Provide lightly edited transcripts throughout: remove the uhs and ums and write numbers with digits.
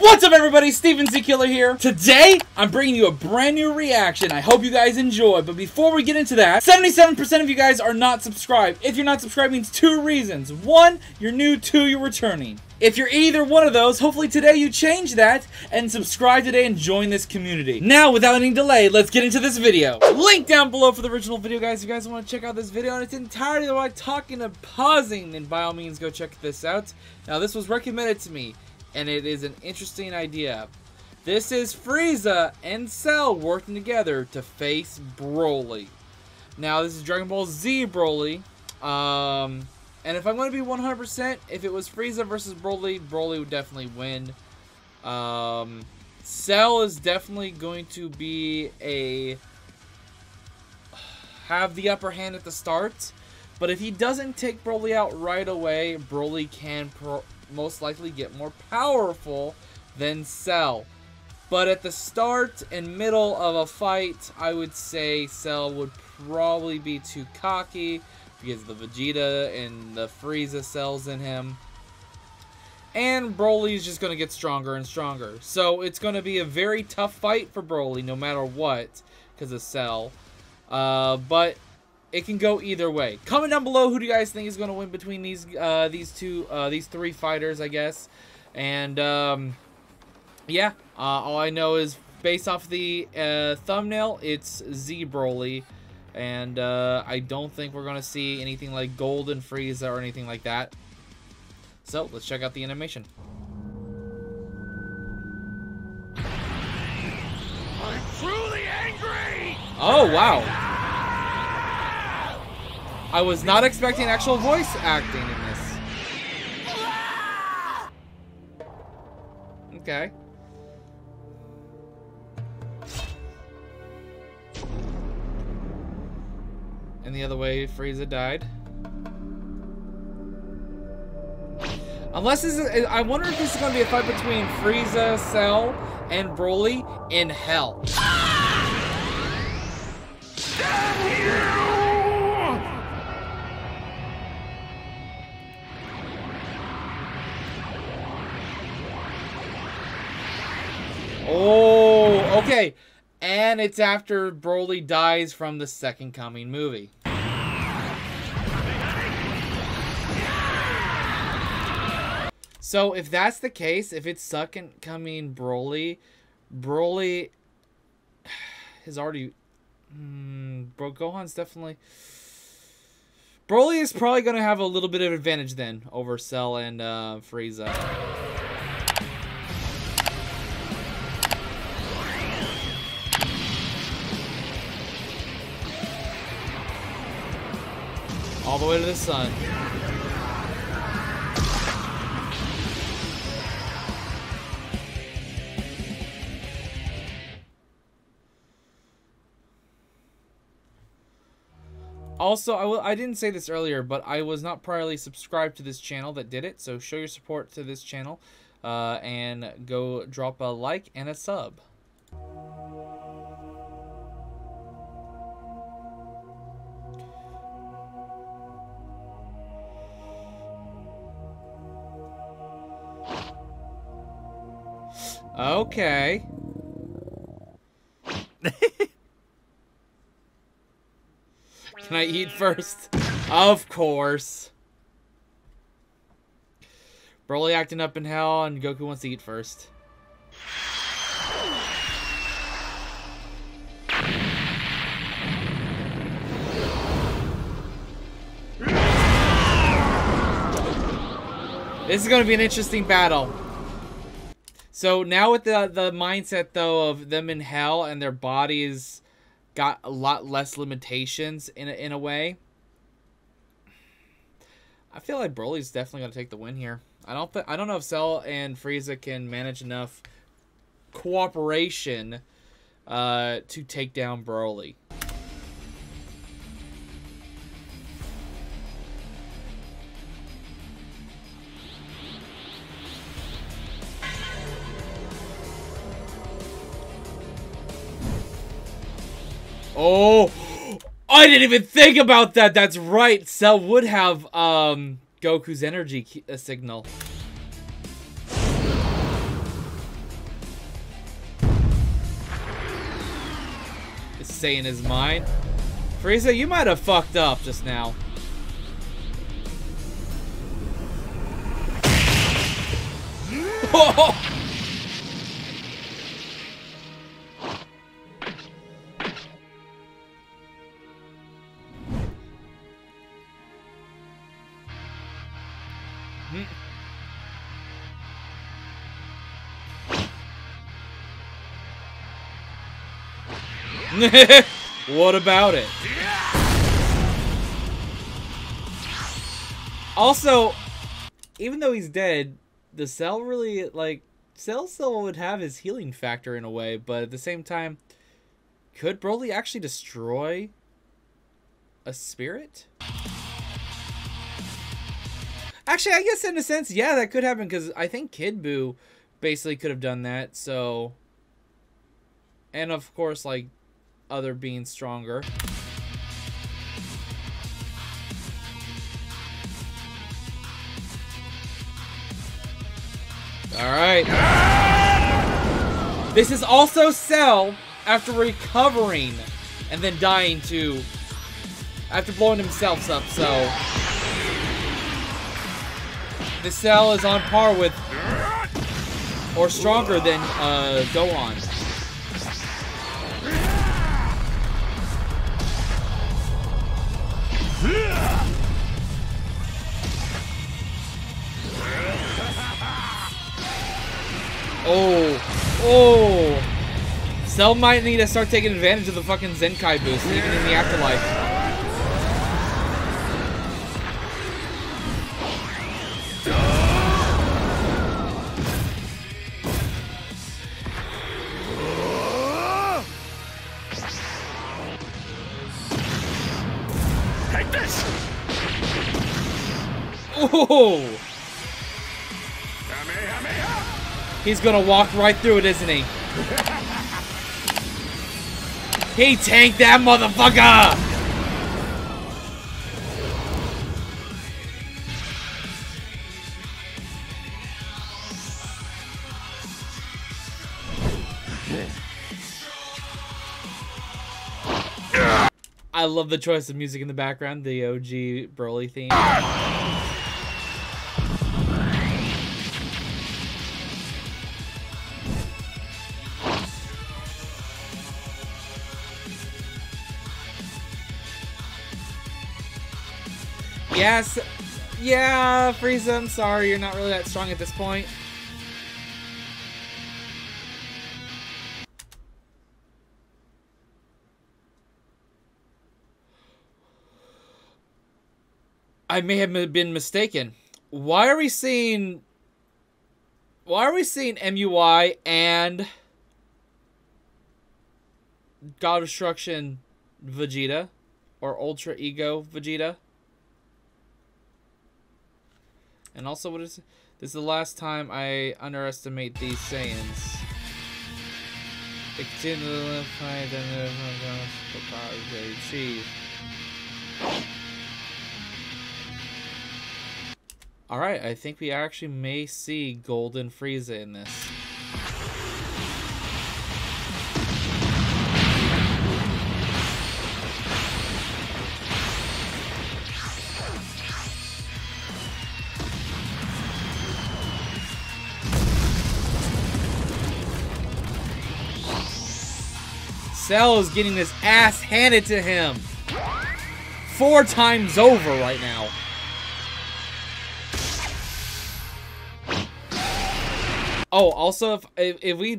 What's up, everybody? Stephen Z Killer here. Today, I'm bringing you a brand new reaction. I hope you guys enjoy. But before we get into that, 77% of you guys are not subscribed. If you're not subscribed, it means two reasons. One, you're new. Two, you're returning. If you're either one of those, hopefully today you change that and subscribe today and join this community. Now, without any delay, let's get into this video. Link down below for the original video, guys. If you guys want to check out this video in its entirety without talking and pausing, then by all means, go check this out. Now, this was recommended to me, and it is an interesting idea. This is Frieza and Cell working together to face Broly. Now, this is Dragon Ball Z Broly. And if I'm going to be 100%, if it was Frieza versus Broly, Broly would definitely win. Cell is definitely going to be have the upper hand at the start. But if he doesn't take Broly out right away, Broly can most likely get more powerful than Cell. But at the start and middle of a fight, I would say Cell would probably be too cocky, because the Vegeta and the Frieza cells in him. And Broly's just going to get stronger and stronger. So it's going to be a very tough fight for Broly no matter what, because of Cell. But it can go either way. Comment down below who do you guys think is going to win between these three fighters, I guess. And yeah, all I know is based off the thumbnail, it's Z Broly. And I don't think we're going to see anything like Golden Frieza or anything like that. So let's check out the animation. I'm truly angry! Oh, wow. I was not expecting actual voice acting in this. Okay. And the other way, Frieza died. Unless this is, I wonder if this is going to be a fight between Frieza, Cell, and Broly in hell. Oh, okay. And it's after Broly dies from the Second Coming movie. So if that's the case, if it's Second Coming Broly, Broly has already... Gohan's definitely... Broly is probably going to have a little bit of advantage then over Cell and Frieza. All the way to the sun. Also, I didn't say this earlier, but I was not priorly subscribed to this channel that did it, so show your support to this channel and go drop a like and a sub. Okay. Can I eat first? Of course. Broly acting up in hell, and Goku wants to eat first. This is going to be an interesting battle. So now with the mindset, though, of them in hell and their bodies got a lot less limitations in a way, I feel like Broly's definitely going to take the win here. I don't know if Cell and Frieza can manage enough cooperation to take down Broly. Oh, I didn't even think about that. That's right. Cell would have Goku's energy signal. say in his mind. Frieza, you might have fucked up just now. Oh! What about it? Also, even though he's dead, the Cell really, like, Cell still would have his healing factor in a way, but at the same time, could Broly actually destroy a spirit? Actually, I guess in a sense, yeah, that could happen, because I think Kid Buu basically could have done that, so... And of course, like, other being stronger. Alright. Ah! This is also Cell after recovering and then dying to... after blowing himself up, so... The Cell is on par with... or stronger than Gohan. Oh, oh! Cell might need to start taking advantage of the fucking Zenkai boost, even in the afterlife. Take this! Oh! He's gonna walk right through it, isn't he? He tanked that motherfucker! I love the choice of music in the background, the OG Broly theme. Yes, yeah, Frieza, I'm sorry, you're not really that strong at this point. I may have been mistaken. Why are we seeing MUI and God of Destruction Vegeta or Ultra Ego Vegeta? And also, what is this? Is the last time I underestimate these Saiyans. They continue to live by the power they achieve. All right, I think we actually may see Golden Frieza in this. Cell is getting his ass handed to him 4 times over right now. Oh, also, if we,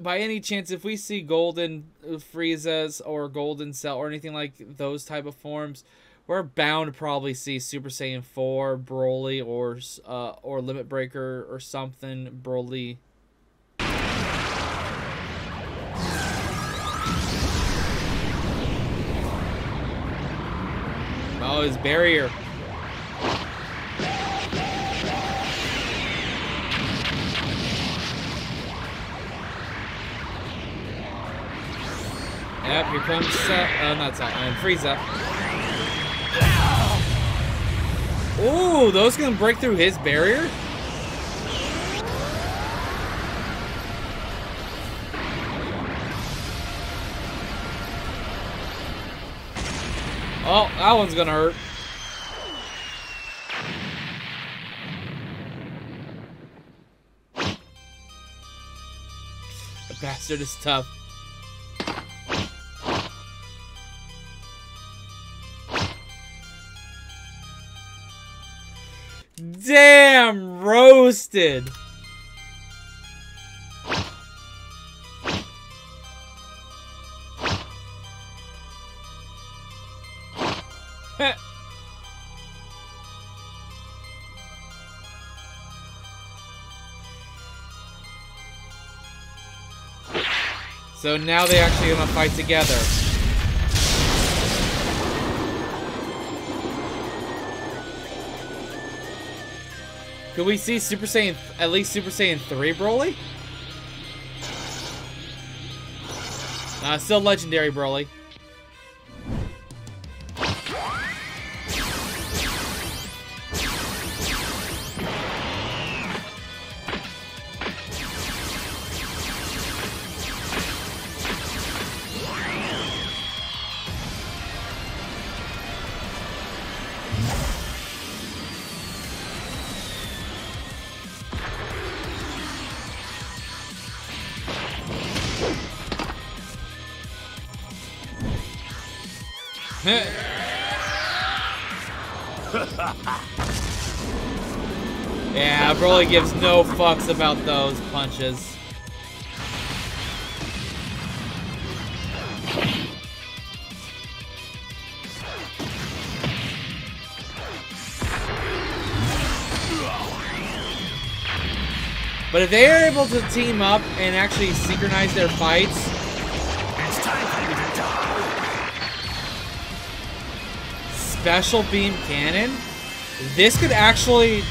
by any chance, if we see Golden Friezas or Golden Cell or anything like those type of forms, we're bound to probably see Super Saiyan 4 Broly or Limit Breaker or something Broly. Oh, his barrier. Yep, here comes Frieza. Ooh, those can break through his barrier? Oh, that one's gonna hurt. The bastard is tough. Damn, roasted. So now they're actually gonna fight together. Could we see Super Saiyan, at least Super Saiyan 3 Broly? Still legendary Broly. Yeah, Broly gives no fucks about those punches. But if they are able to team up and actually synchronize their fights, special beam cannon, this could actually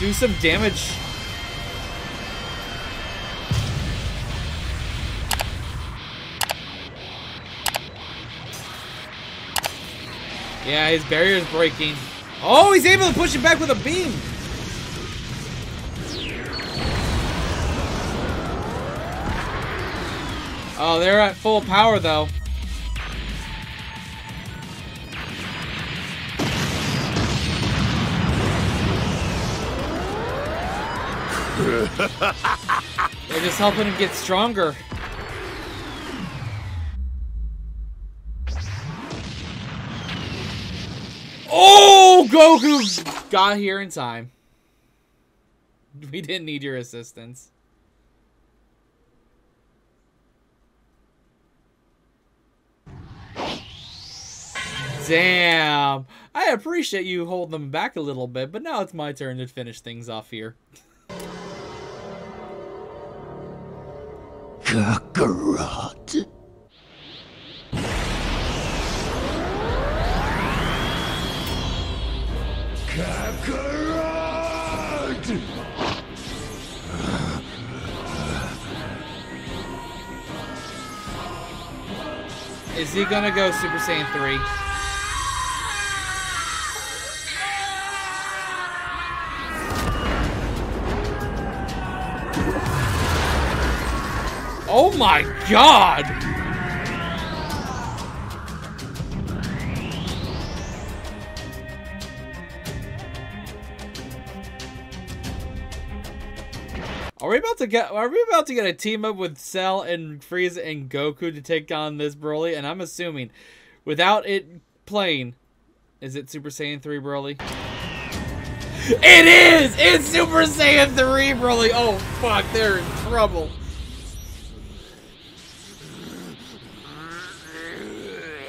do some damage. Yeah, his barrier's breaking. Oh, he's able to push it back with a beam. Oh, they're at full power though. They're just helping him get stronger. Oh, Goku got here in time. We didn't need your assistance. Damn. I appreciate you holding them back a little bit, but now it's my turn to finish things off here. Kakarot. Kakarot. Is he gonna go Super Saiyan 3? Oh my god! Are we about to get a team up with Cell and Frieza and Goku to take on this Broly? And I'm assuming without it playing, is it Super Saiyan 3 Broly? It is! It's Super Saiyan 3 Broly! Oh fuck, they're in trouble.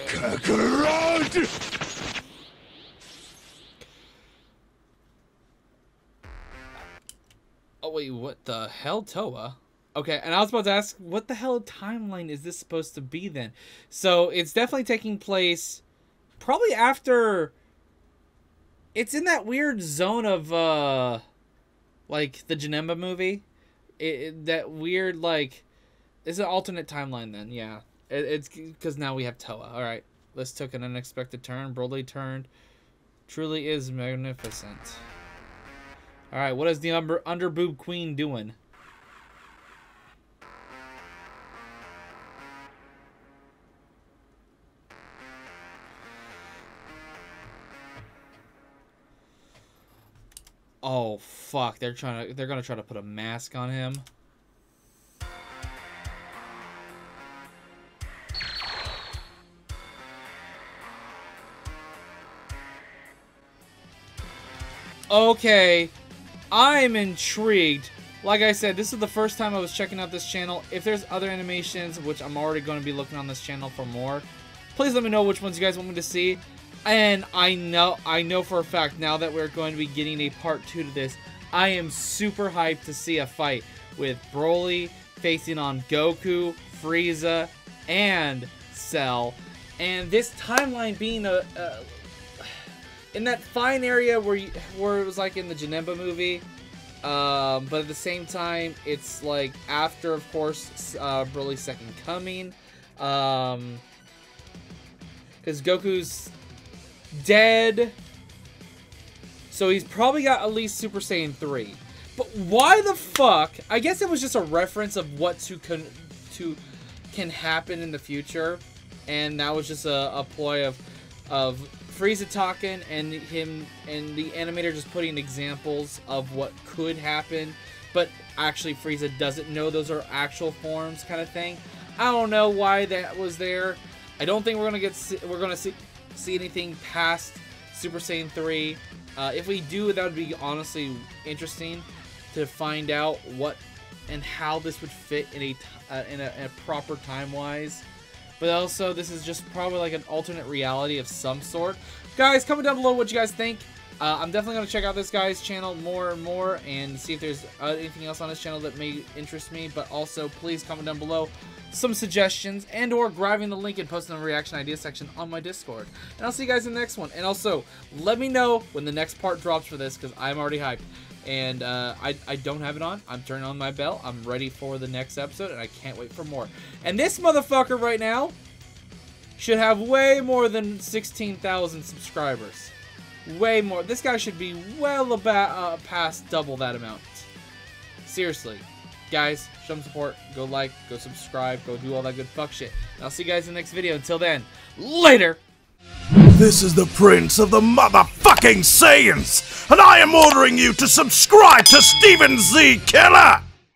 Kakarot! Oh wait, what the hell, Towa? Okay, and I was about to ask, what the hell timeline is this supposed to be then? So it's definitely taking place probably after. It's in that weird zone of like the Janemba movie. That weird, like, it's an alternate timeline then, yeah. It's because now we have Towa. All right, this took an unexpected turn. Broly turned. Truly is magnificent. All right, what is the underboob queen doing? Oh fuck, they're gonna try to put a mask on him. Okay, I'm intrigued. Like I said, this is the first time I was checking out this channel. If there's other animations, which I'm already going to be looking on this channel for more, please let me know which ones you guys want me to see. And I know for a fact now that we're going to be getting a part 2 to this, I am super hyped to see a fight with Broly facing on Goku, Frieza, and Cell. And this timeline being in that fine area where it was like in the Janemba movie. But at the same time, it's like after, of course, Broly's second coming, because Goku's dead, so he's probably got at least Super Saiyan 3. But why the fuck? I guess it was just a reference of what can happen in the future, and that was just a ploy of Frieza talking and him and the animator just putting examples of what could happen, but actually Frieza doesn't know those are actual forms, kind of thing. I don't know why that was there. I don't think we're gonna see anything past Super Saiyan 3. If we do, that would be honestly interesting to find out what and how this would fit in a proper time-wise. But also, this is just probably like an alternate reality of some sort. Guys, comment down below what you guys think. I'm definitely going to check out this guy's channel more and more and see if there's anything else on his channel that may interest me. But also, please comment down below some suggestions and or grabbing the link and posting the reaction idea section on my Discord. And I'll see you guys in the next one. And also, let me know when the next part drops for this because I'm already hyped. And I don't have it on. I'm turning on my bell. I'm ready for the next episode, and I can't wait for more. And this motherfucker right now should have way more than 16,000 subscribers. Way more. This guy should be well about past double that amount. Seriously. Guys, show them support. Go like, go subscribe, go do all that good fuck shit. And I'll see you guys in the next video. Until then, later! This is the Prince of the Motherfucking Saiyans, and I am ordering you to subscribe to Stephen Z Killer!